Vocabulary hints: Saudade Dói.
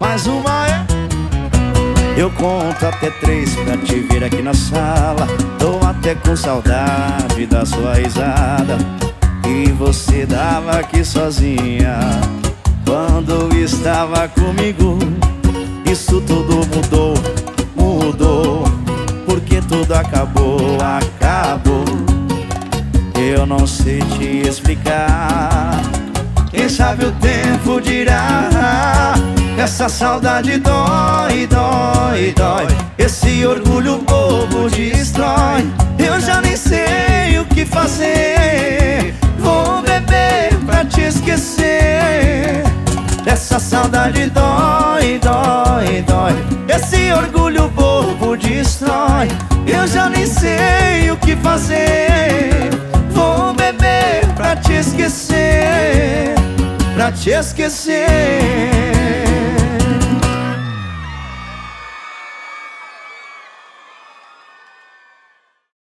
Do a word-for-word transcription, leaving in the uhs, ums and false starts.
Mais uma é. Eu conto até três pra te ver aqui na sala. Tô até com saudade da sua risada que você dava aqui sozinha quando estava comigo. Isso tudo mudou, mudou, porque tudo acabou, acabou. Eu não sei te explicar, quem sabe o tempo dirá. Essa saudade dói, dói, dói, esse orgulho bobo destrói. Eu já nem sei o que fazer, vou beber pra te esquecer. Essa saudade dói, dói, dói, esse orgulho bobo destrói. Eu já nem sei o que fazer, vou beber pra te esquecer, pra te esquecer.